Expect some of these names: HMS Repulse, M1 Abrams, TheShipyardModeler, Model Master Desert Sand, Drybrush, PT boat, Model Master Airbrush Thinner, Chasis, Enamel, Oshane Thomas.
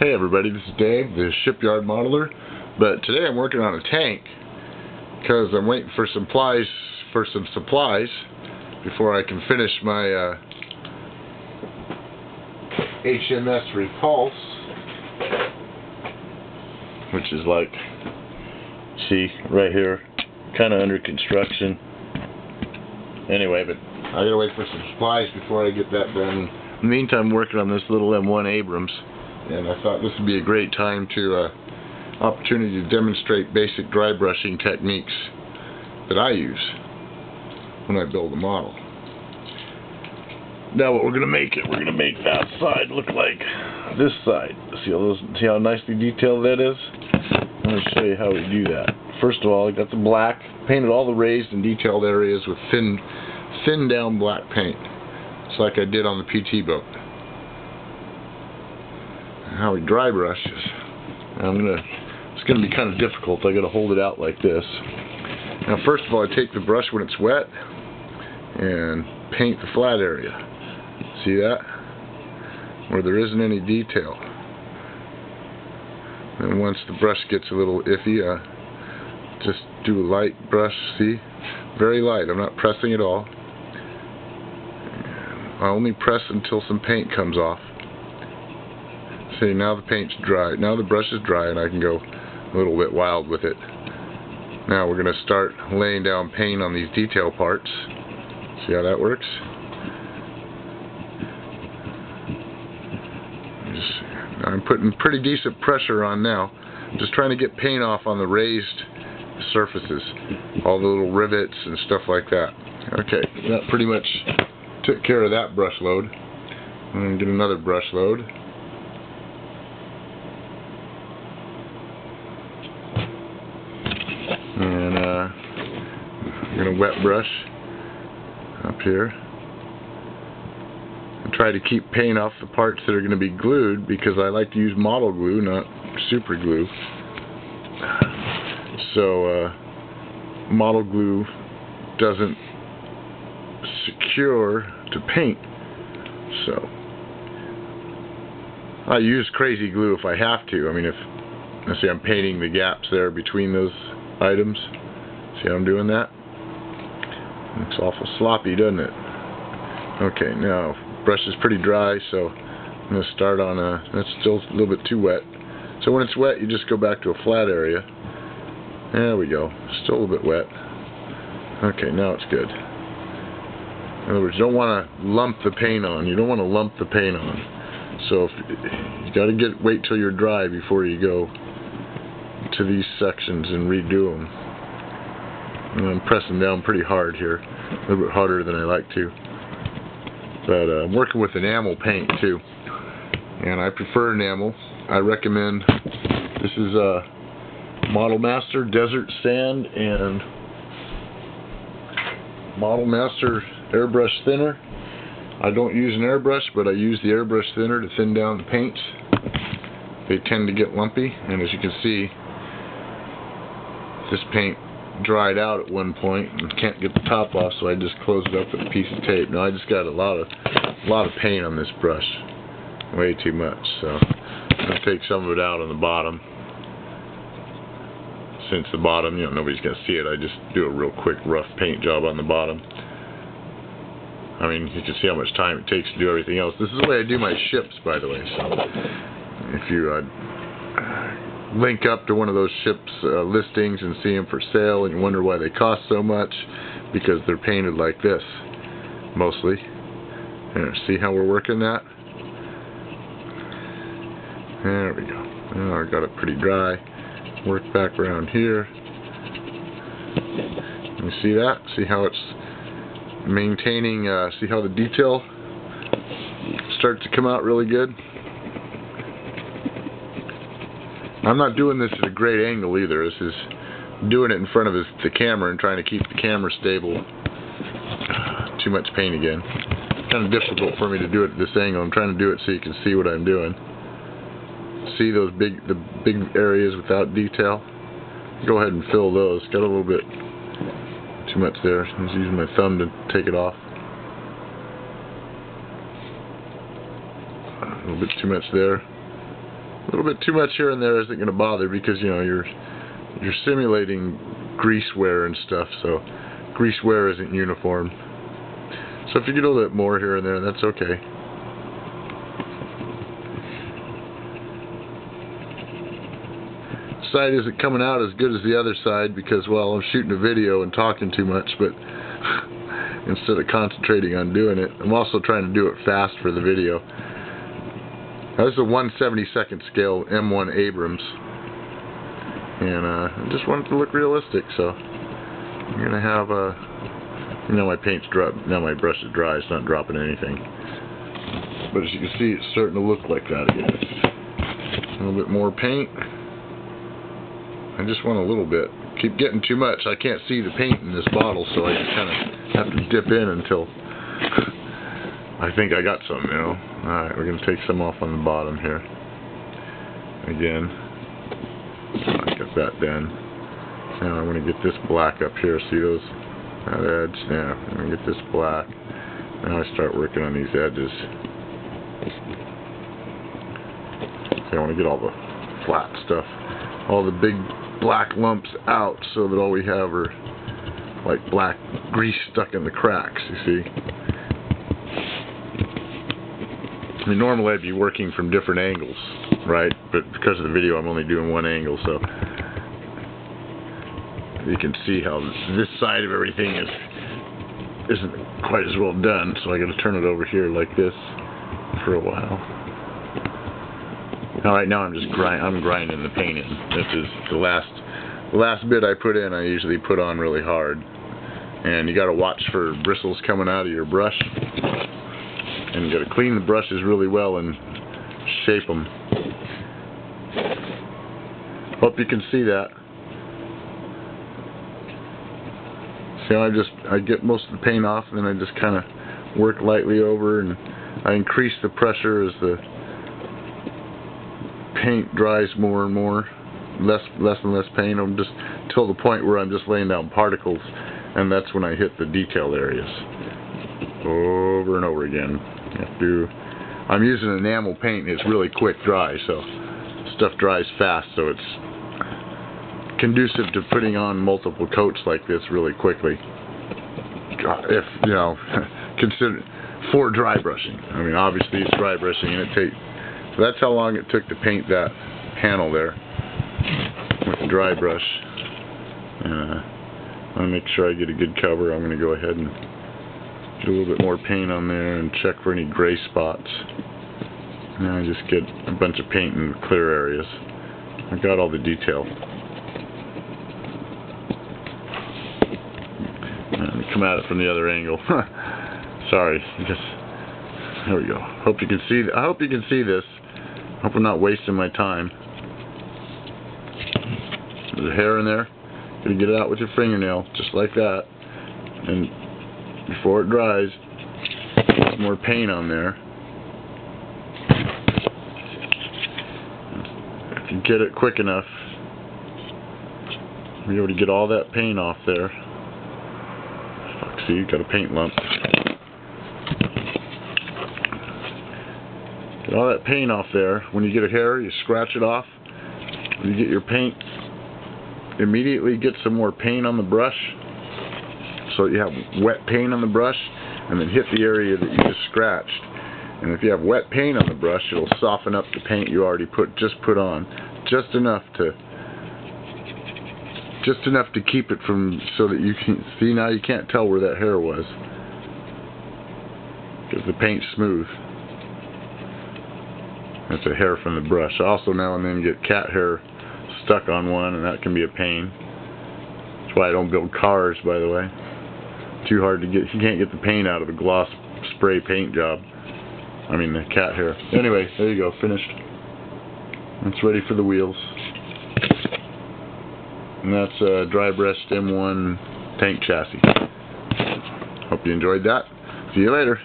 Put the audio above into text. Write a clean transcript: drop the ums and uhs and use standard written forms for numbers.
Hey everybody, this is Dave, the shipyard modeler, but today I'm working on a tank because I'm waiting for some supplies before I can finish my HMS Repulse, which is like, see, right here, kind of under construction. Anyway, but I gotta wait for some supplies before I get that done. In the meantime, I'm working on this little M1 Abrams. And I thought this would be a great time to, opportunity to demonstrate basic dry brushing techniques that I use when I build a model. Now what we're gonna make that side look like this side. See how nicely detailed that is? I'm gonna show you how we do that. First of all, I got the black, painted all the raised and detailed areas with thin down black paint. Just like I did on the PT boat. How we dry brush is, it's going to be kind of difficult. I got to hold it out like this. Now first of all, I take the brush when it's wet and paint the flat area. See that? Where there isn't any detail. And once the brush gets a little iffy, just do a light brush, see? Very light. I'm not pressing at all. I only press until some paint comes off. See, now the paint's dry. Now the brush is dry and I can go a little bit wild with it. Now we're going to start laying down paint on these detail parts. See how that works? I'm putting pretty decent pressure on now. I'm just trying to get paint off on the raised surfaces. All the little rivets and stuff like that. Okay, that pretty much took care of that brush load. I'm going to get another brush load. And I'm going to wet brush up here and try to keep paint off the parts that are going to be glued, because I like to use model glue, not super glue. So model glue doesn't secure to paint, so I use crazy glue if I have to. I mean, if, let's see, I'm painting the gaps there between those items. See how I'm doing that? Looks awful sloppy, doesn't it? Okay, now brush is pretty dry, so I'm going to start on a, that's still a little bit too wet. So when it's wet, you just go back to a flat area. There we go. Still a little bit wet. Okay, now it's good. In other words, you don't want to lump the paint on. You don't want to lump the paint on. So you got to wait till you're dry before you go to these sections and redo them. And I'm pressing down pretty hard here, a little bit harder than I like to. But I'm working with enamel paint too, and I prefer enamel. I recommend, this is Model Master Desert Sand and Model Master Airbrush Thinner. I don't use an airbrush, but I use the airbrush thinner to thin down the paints. They tend to get lumpy, and as you can see, this paint dried out at one point and can't get the top off, so I just closed it up with a piece of tape. Now I just got a lot of paint on this brush, way too much, so I'm going to take some of it out on the bottom. Since the bottom, you know, nobody's going to see it, I just do a real quick rough paint job on the bottom. I mean, you can see how much time it takes to do everything else. This is the way I do my ships, by the way, so if you link up to one of those ships' listings and see them for sale and you wonder why they cost so much, because they're painted like this mostly. Here, see how we're working that? There we go. Oh, I got it pretty dry. Work back around here. You see that? See how it's maintaining, see how the detail starts to come out really good? I'm not doing this at a great angle either. This is doing it in front of the camera and trying to keep the camera stable. Too much paint again. It's kind of difficult for me to do it at this angle. I'm trying to do it so you can see what I'm doing. See those big areas without detail? Go ahead and fill those. Got a little bit too much there. I'm just using my thumb to take it off. A little bit too much there. A little bit too much here and there isn't going to bother, because you know you're simulating grease wear and stuff, so grease wear isn't uniform. So if you get a little bit more here and there, that's okay. Side isn't coming out as good as the other side because, well, I'm shooting a video and talking too much, but instead of concentrating on doing it, I'm also trying to do it fast for the video. Now, this is a 1/72nd scale M1 Abrams, and I just want it to look realistic, so I'm going to have a, you know, my paint's dry, now my brush is dry, it's not dropping anything, but as you can see, it's starting to look like that again. A little bit more paint. I just want a little bit. Keep getting too much. I can't see the paint in this bottle, so I just kind of have to dip in until I think I got some, you know. Alright, we're going to take some off on the bottom here. Again. I got that done. Now I'm going to get this black up here. See those? That edge? Yeah, I'm going to get this black. Now I start working on these edges. See, I want to get all the flat stuff, all the big black lumps out, so that all we have are like black grease stuck in the cracks, you see. I mean, normally I'd be working from different angles, right? But because of the video, I'm only doing one angle, so you can see how this side of everything isn't quite as well done, so I gotta turn it over here like this for a while. All right, now I'm just grinding the paint in. This is the last bit I put in. I usually put on really hard, and you got to watch for bristles coming out of your brush, and you got to clean the brushes really well and shape them. Hope you can see that. See, I get most of the paint off, and then I just kind of work lightly over, and I increase the pressure as the paint dries more and more, less and less paint. I'm just till the point where I'm just laying down particles, and that's when I hit the detail areas. Over and over again. I'm using enamel paint. It's really quick dry, so stuff dries fast. So it's conducive to putting on multiple coats like this really quickly. If you know, consider for dry brushing. I mean, obviously it's dry brushing, and it takes. So that's how long it took to paint that panel there with the dry brush. I'll make sure I get a good cover. I'm going to go ahead and do a little bit more paint on there and check for any gray spots. Now I just get a bunch of paint in the clear areas. I got all the detail. And come at it from the other angle. Sorry. There we go. Hope you can see. I hope you can see this. Hope I'm not wasting my time. There's a hair in there. You can get it out with your fingernail, just like that. And before it dries, there's more paint on there. If you get it quick enough, you'll be able to get all that paint off there. Fuck, see, you got a paint lump. Get all that paint off there. When you get a hair, you scratch it off. When you get your paint, immediately get some more paint on the brush, so you have wet paint on the brush, and then hit the area that you just scratched. And if you have wet paint on the brush, it'll soften up the paint you already put on, just enough to keep it from, so that you can see. Now you can't tell where that hair was because the paint's smooth. That's a hair from the brush. Also, now and then get cat hair stuck on one, and that can be a pain. That's why I don't build cars, by the way. Too hard to get. You can't get the paint out of a gloss spray paint job. I mean, the cat hair. Anyway, there you go. Finished. It's ready for the wheels. And that's a dry breast M1 tank chassis. Hope you enjoyed that. See you later.